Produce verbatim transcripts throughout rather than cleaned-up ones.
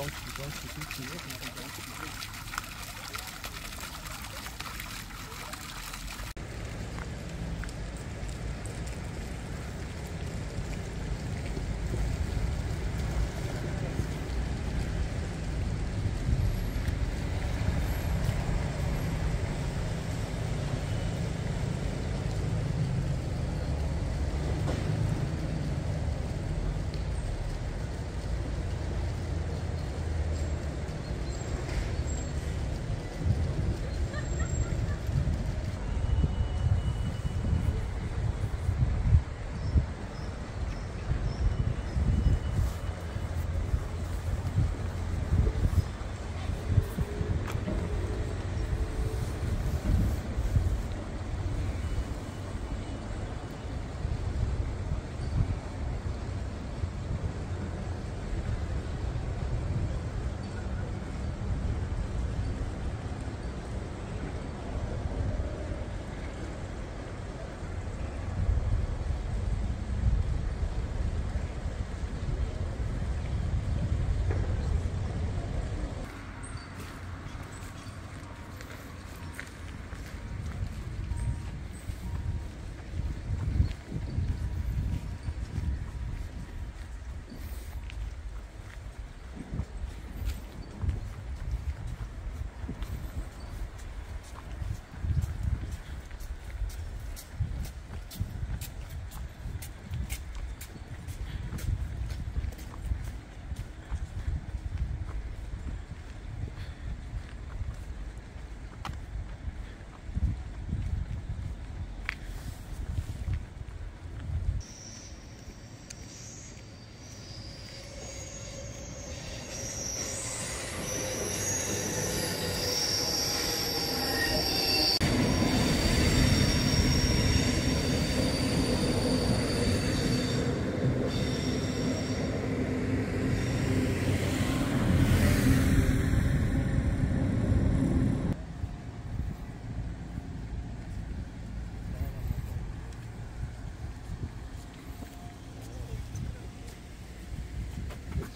don't, you don't, you don't see it, you don't see it.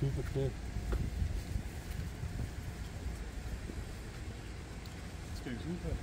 Super clear. Let's go super.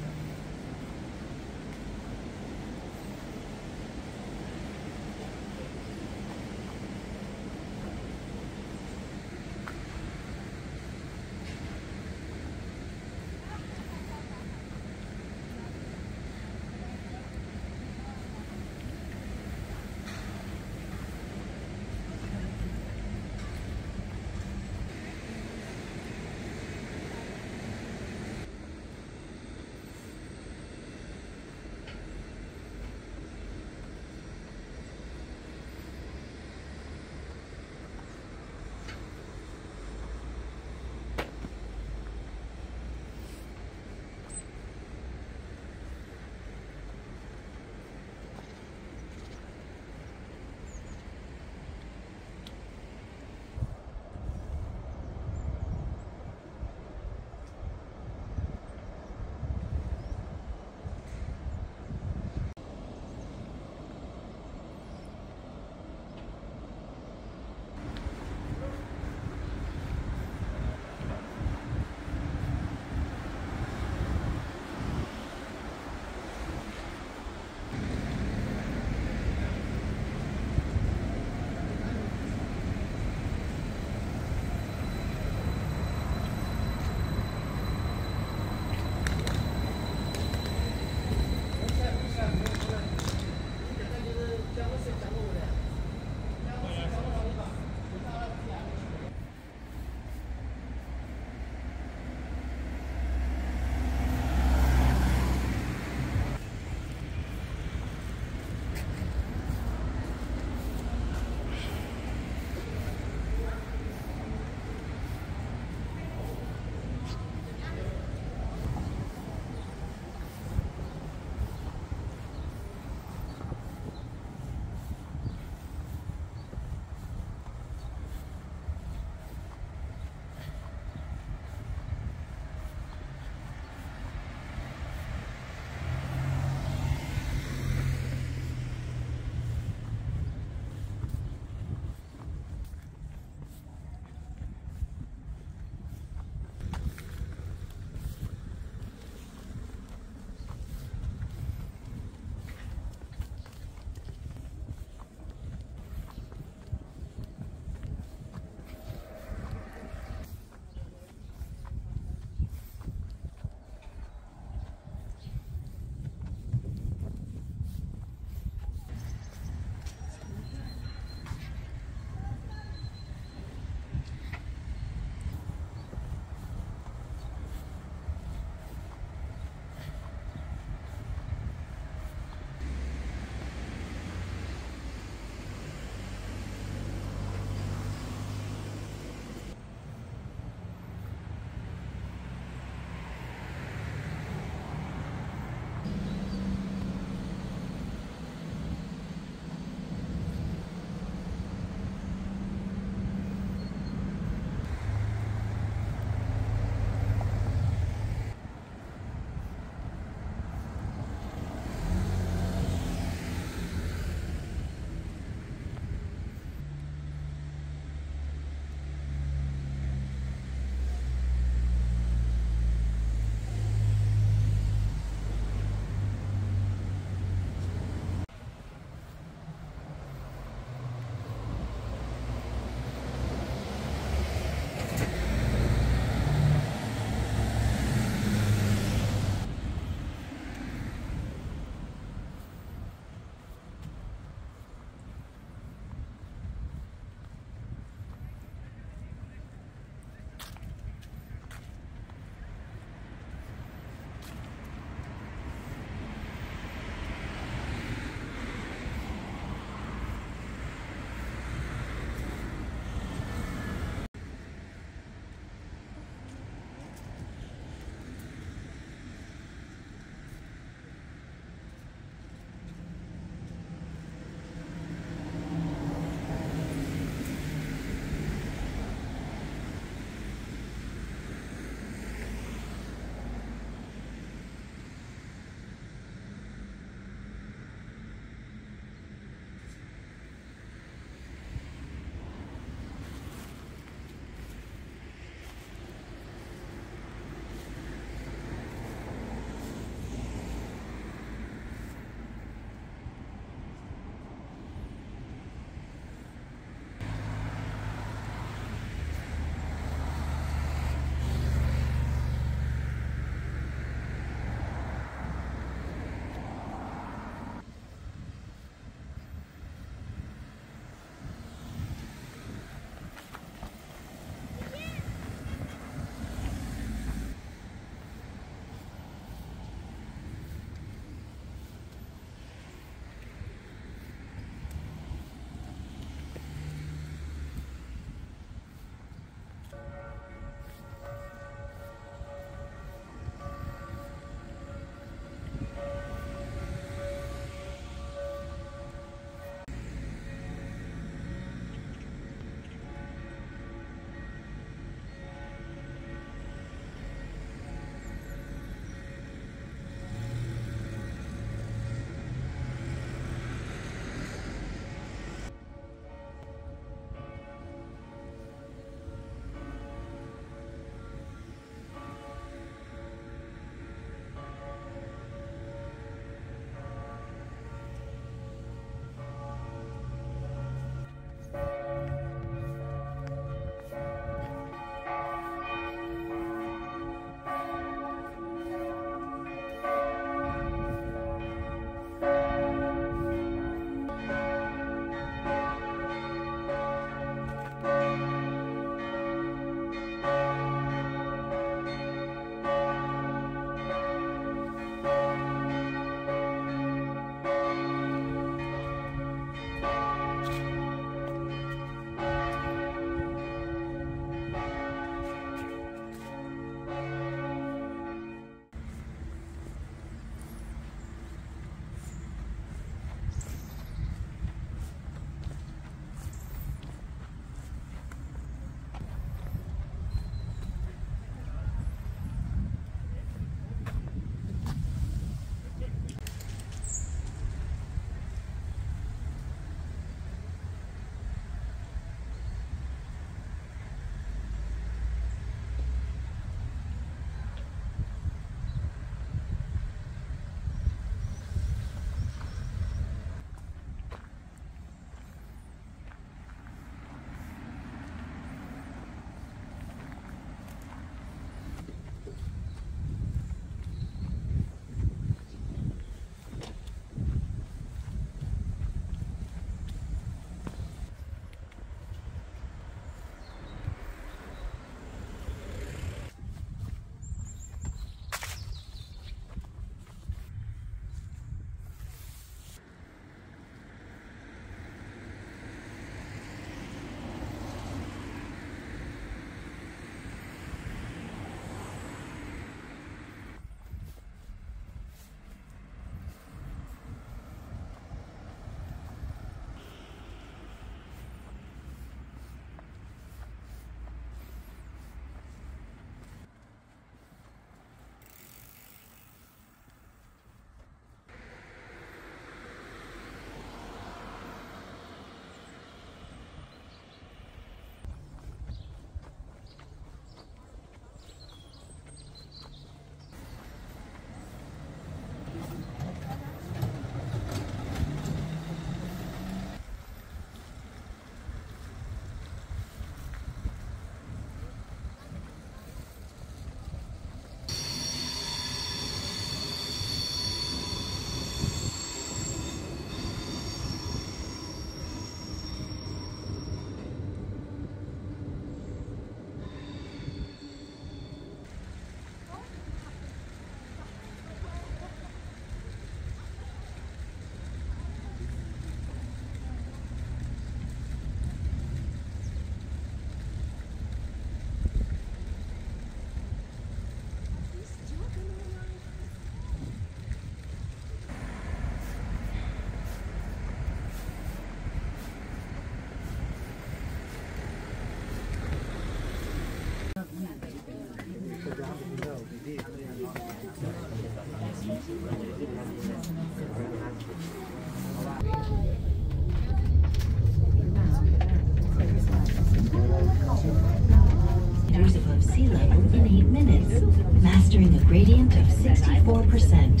mastering a gradient of sixty-four percent.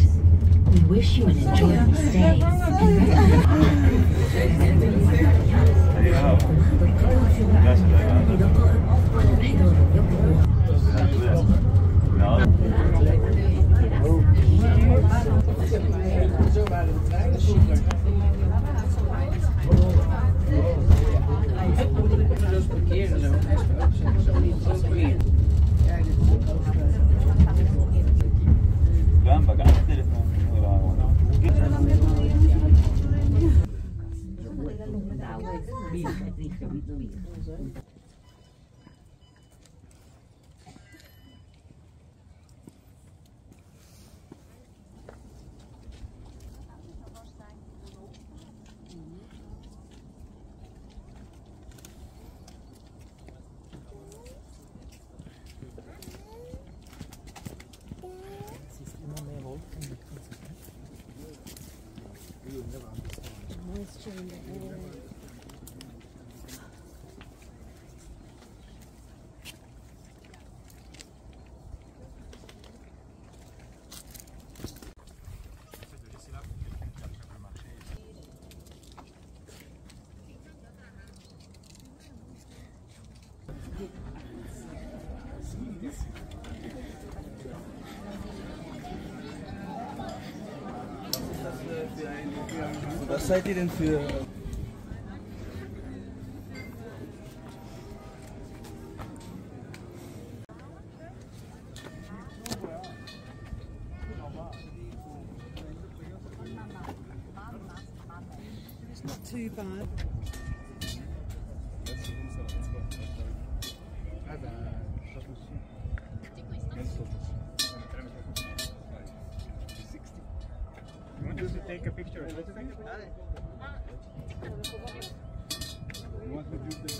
We wish you an enjoyable stay Was seid ihr denn für... It's not too bad. Take a picture. You want to do the camera?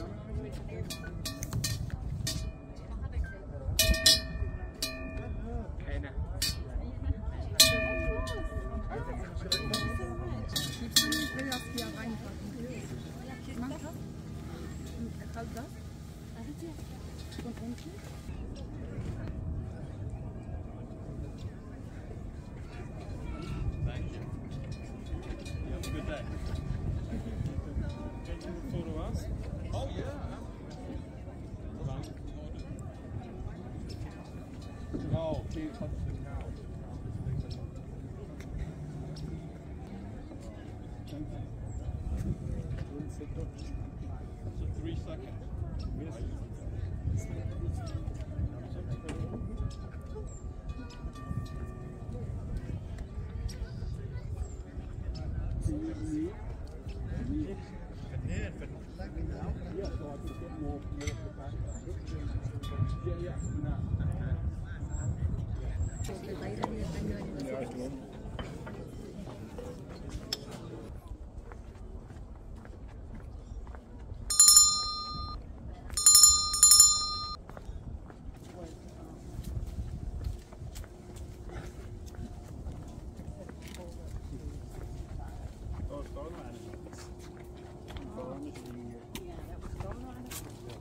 Yeah, yeah.